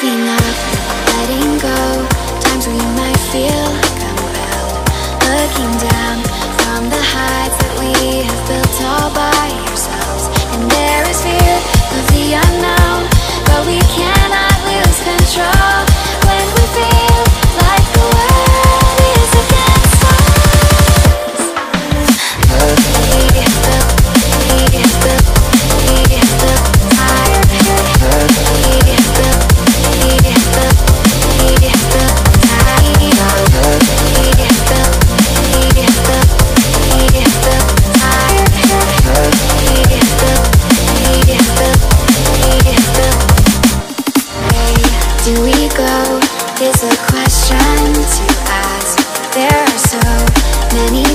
giving up or letting go. Times where you might feel like I'm out, looking down from the heights that we have built all by ourselves. And there is fear of the unknown, but we cannot lose control when we feel like the world is against us.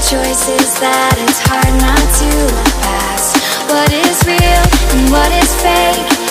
Choices that it's hard not to look past. What is real and what is fake?